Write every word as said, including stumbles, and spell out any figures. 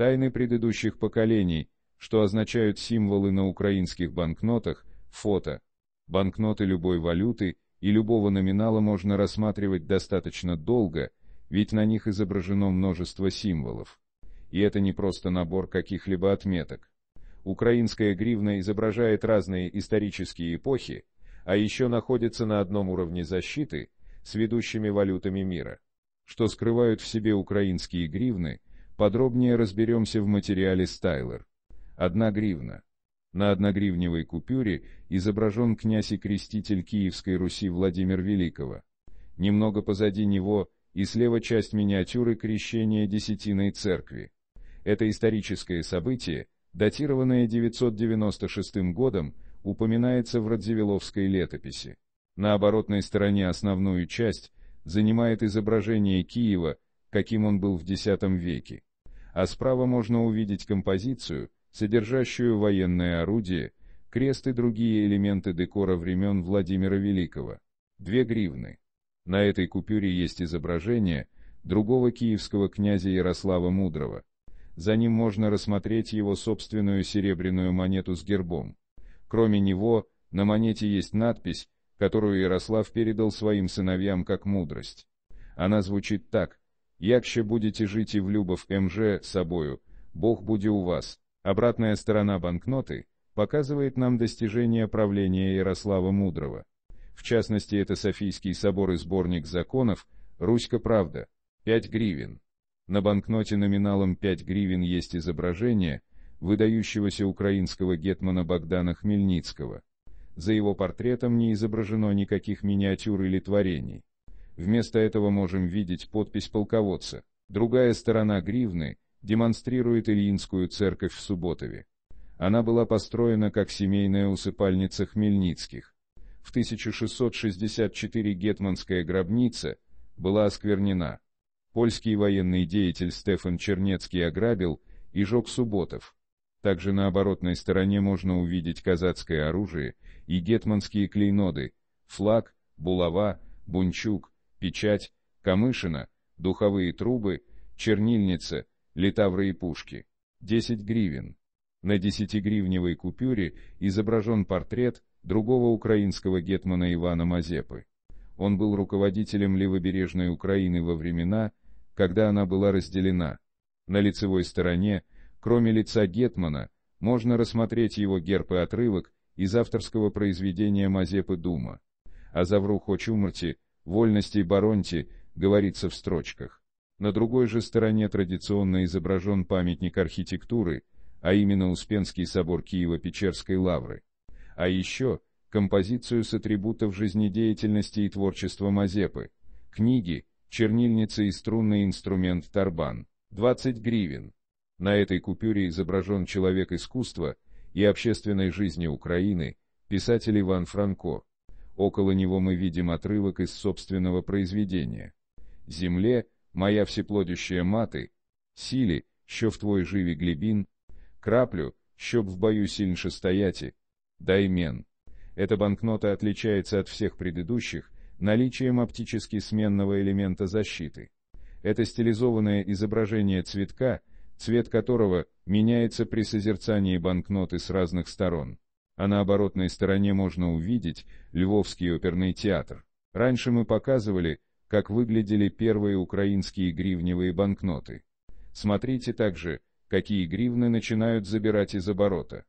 Тайны предыдущих поколений, что означают символы на украинских банкнотах, фото. Банкноты любой валюты и любого номинала можно рассматривать достаточно долго, ведь на них изображено множество символов. И это не просто набор каких-либо отметок. Украинская гривна изображает разные исторические эпохи, а еще находится на одном уровне защиты с ведущими валютами мира. Что скрывают в себе украинские гривны, подробнее разберемся в материале Стайлер. Одна гривна. На одногривневой купюре изображен князь и креститель Киевской Руси Владимир Великого. Немного позади него и слева часть миниатюры крещения Десятиной церкви. Это историческое событие, датированное девятьсот девяносто шестым годом, упоминается в Радзивиловской летописи. На оборотной стороне основную часть занимает изображение Киева, каким он был в десятом веке. А справа можно увидеть композицию, содержащую военное орудие, крест и другие элементы декора времен Владимира Великого. Две гривны. На этой купюре есть изображение другого киевского князя Ярослава Мудрого. За ним можно рассмотреть его собственную серебряную монету с гербом. Кроме него, на монете есть надпись, которую Ярослав передал своим сыновьям как мудрость. Она звучит так: «Якще будете жить и влюбов мже собою, Бог буде у вас». Обратная сторона банкноты показывает нам достижения правления Ярослава Мудрого. В частности, это Софийский собор и сборник законов «Руська правда». пять гривен. На банкноте номиналом пять гривен есть изображение выдающегося украинского гетмана Богдана Хмельницкого. За его портретом не изображено никаких миниатюр или творений. Вместо этого можем видеть подпись полководца. Другая сторона гривны демонстрирует Ильинскую церковь в Субботове. Она была построена как семейная усыпальница Хмельницких. В тысяча шестьсот шестьдесят четвёртом гетманская гробница была осквернена. Польский военный деятель Стефан Чернецкий ограбил и жег Субботов. Также на оборотной стороне можно увидеть казацкое оружие и гетманские клейноды, флаг, булава, бунчук, печать, камышина, духовые трубы, чернильница, литавры и пушки. десять гривен. На десятигривневой купюре изображен портрет другого украинского гетмана Ивана Мазепы. Он был руководителем левобережной Украины во времена, когда она была разделена. На лицевой стороне, кроме лица гетмана, можно рассмотреть его герб и отрывок из авторского произведения Мазепы «Дума». А заврухо чумрти, вольности и баронти, говорится в строчках. На другой же стороне традиционно изображен памятник архитектуры, а именно Успенский собор Киево-Печерской лавры. А еще композицию с атрибутов жизнедеятельности и творчества Мазепы, книги, чернильница и струнный инструмент торбан. двадцать гривен. На этой купюре изображен человек искусства и общественной жизни Украины, писатель Иван Франко. Около него мы видим отрывок из собственного произведения. «Земле, моя всеплодящая мати, силі, що в твой живі глибін, краплю, щоб в бою сильніше стояти, дай мен». Эта банкнота отличается от всех предыдущих наличием оптически сменного элемента защиты. Это стилизованное изображение цветка, цвет которого меняется при созерцании банкноты с разных сторон. А на оборотной стороне можно увидеть Львовский оперный театр. Раньше мы показывали, как выглядели первые украинские гривневые банкноты. Смотрите также, какие гривны начинают забирать из оборота.